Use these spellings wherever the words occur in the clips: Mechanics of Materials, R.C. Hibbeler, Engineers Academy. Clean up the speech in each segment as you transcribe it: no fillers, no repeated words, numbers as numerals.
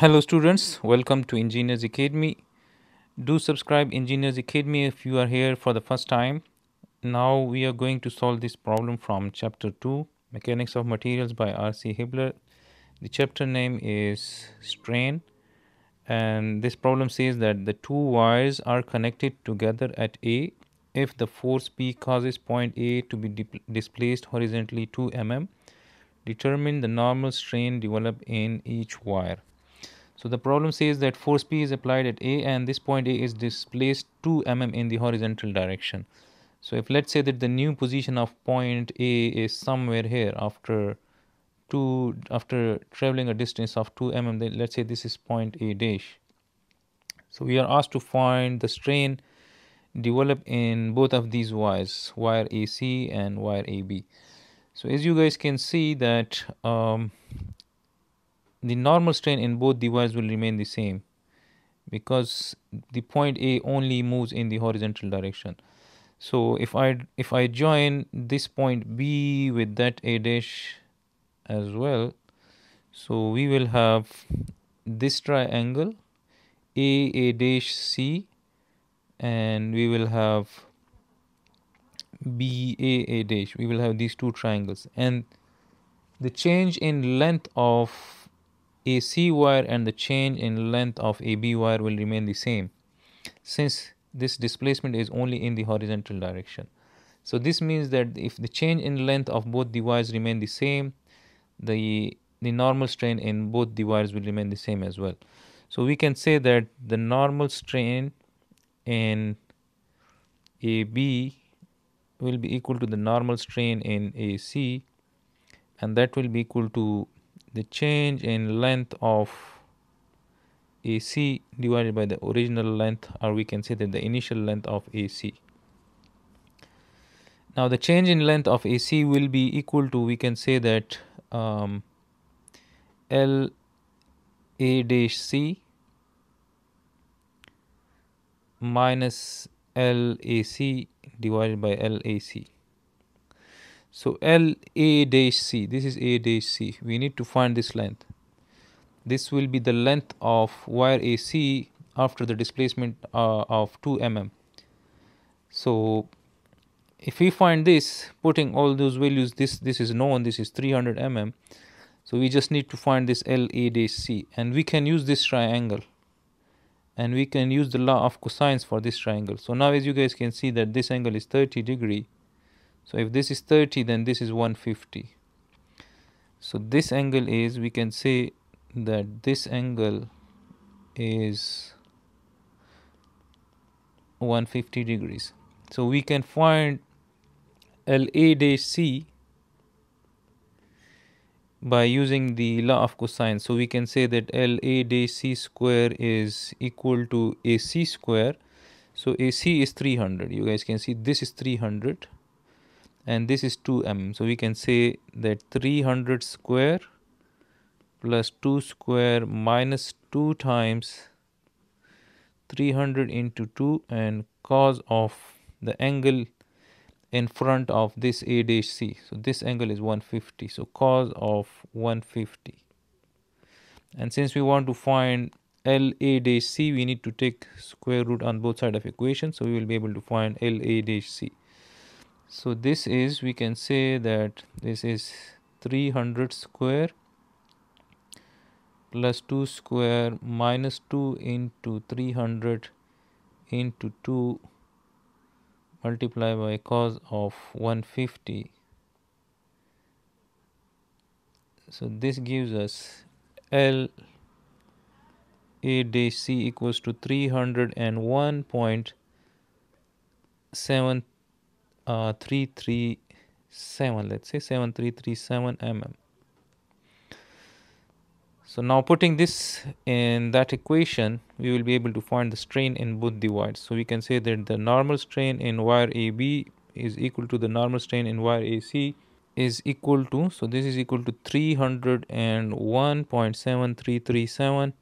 Hello students, welcome to Engineers Academy. Do subscribe Engineers Academy if you are here for the first time. Now we are going to solve this problem from chapter 2, Mechanics of Materials by R.C. Hibbeler. The chapter name is Strain, and this problem says that the two wires are connected together at A if the force P causes point A to be displaced horizontally 2 mm. Determine the normal strain developed in each wire. So the problem says that force P is applied at A and this point A is displaced 2 mm in the horizontal direction. So if let's say that the new position of point A is somewhere here after traveling a distance of 2 mm, then let's say this is point A dash. So we are asked to find the strain developed in both of these wires, wire AC and wire AB. So as you guys can see that the normal strain in both the wires will remain the same because the point A only moves in the horizontal direction. So if I join this point B with that A dash as well, so we will have this triangle A dash C, and we will have B A dash. We will have these two triangles, and the change in length of AC wire and the change in length of AB wire will remain the same, since this displacement is only in the horizontal direction. So this means that if the change in length of both the wires remain the same, the normal strain in both the wires will remain the same as well. So we can say that the normal strain in AB will be equal to the normal strain in AC, and that will be equal to the change in length of AC divided by the original length, or we can say that the initial length of AC. Now the change in length of AC will be equal to, we can say that L A dash C minus LAC divided by LAC. So L A dash C, this is A dash C, we need to find this length. This will be the length of wire AC after the displacement of 2 mm. So if we find this, putting all those values, this is known, this is 300 mm. So we just need to find this L A dash C, and we can use this triangle, and we can use the law of cosines for this triangle. So now as you guys can see that this angle is 30 degrees. So if this is 30, then this is 150. So this angle is, we can say that this angle is 150 degrees. So we can find LA dash C by using the law of cosine. So we can say that LA dash C square is equal to AC square. So AC is 300. You guys can see this is 300. And this is 2 mm. So we can say that 300 square plus 2 square minus 2 times 300 into 2, and cos of the angle in front of this A dash C. So this angle is 150. So cos of 150. And since we want to find L A dash C, we need to take square root on both sides of equation. So we will be able to find L A dash C. So this is, we can say that this is 300 square plus 2 square minus 2 into 300 into 2 multiplied by cos of 150. So this gives us L A dash C equals to 301.7. 337, let's say 7337 mm. So now putting this in that equation, we will be able to find the strain in both the wires. So we can say that the normal strain in wire AB is equal to the normal strain in wire AC is equal to, so this is equal to 301.7337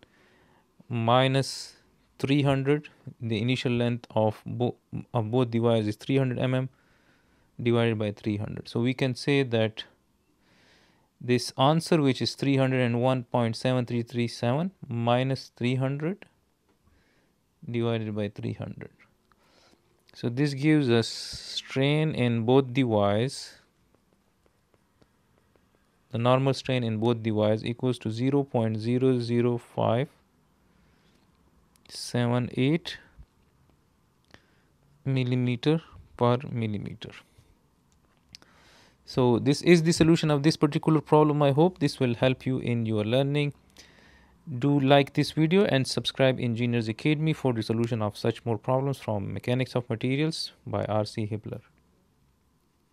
minus 300, the initial length of both the wires is 300 mm. divided by 300. So we can say that this answer, which is 301.7337 minus 300 divided by 300. So this gives us strain in both the Y's, the normal strain in both the Y's equals to 0.00578 millimeter per millimeter. So this is the solution of this particular problem. I hope this will help you in your learning. Do like this video and subscribe Engineers Academy for the solution of such more problems from Mechanics of Materials by R.C. Hibbeler.